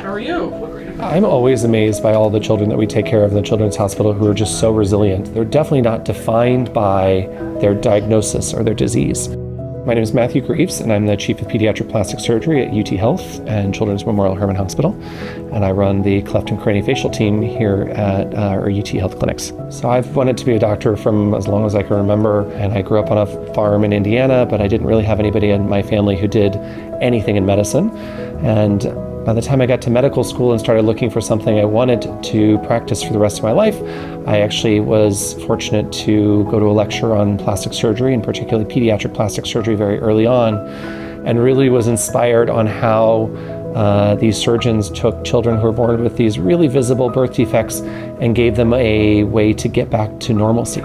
How are you? I'm always amazed by all the children that we take care of in the Children's Hospital who are just so resilient. They're definitely not defined by their diagnosis or their disease. My name is Matthew Greives, and I'm the Chief of Pediatric Plastic Surgery at UT Health and Children's Memorial Hermann Hospital. And I run the Cleft and Craniofacial Team here at our UT Health clinics. So I've wanted to be a doctor from as long as I can remember, and I grew up on a farm in Indiana, but I didn't really have anybody in my family who did anything in medicine. And by the time I got to medical school and started looking for something I wanted to practice for the rest of my life, I actually was fortunate to go to a lecture on plastic surgery, and particularly pediatric plastic surgery, very early on, and really was inspired on how these surgeons took children who were born with these really visible birth defects and gave them a way to get back to normalcy.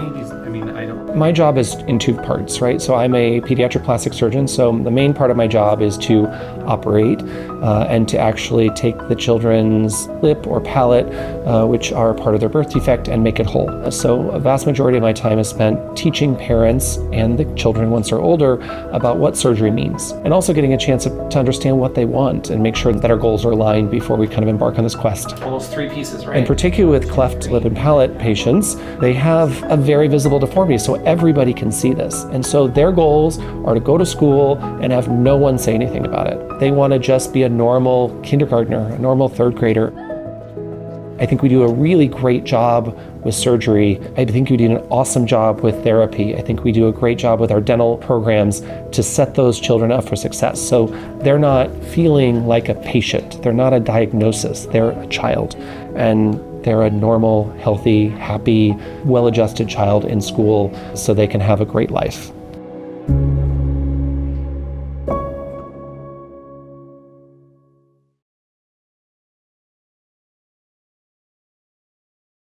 My job is in two parts, right? So I'm a pediatric plastic surgeon, so the main part of my job is to operate and to actually take the children's lip or palate, which are part of their birth defect, and make it whole. So a vast majority of my time is spent teaching parents and the children once they're older about what surgery means, and also getting a chance to understand what they want and make sure that our goals are aligned before we kind of embark on this quest. Well, those three pieces, right? And particularly with cleft lip and palate patients, they have a very visible deformity, so everybody can see this. And so their goals are to go to school and have no one say anything about it. They want to just be a normal kindergartner, a normal third grader. I think we do a really great job with surgery. I think we do an awesome job with therapy. I think we do a great job with our dental programs to set those children up for success. So they're not feeling like a patient. They're not a diagnosis. They're a child. And they're a normal, healthy, happy, well-adjusted child in school so they can have a great life.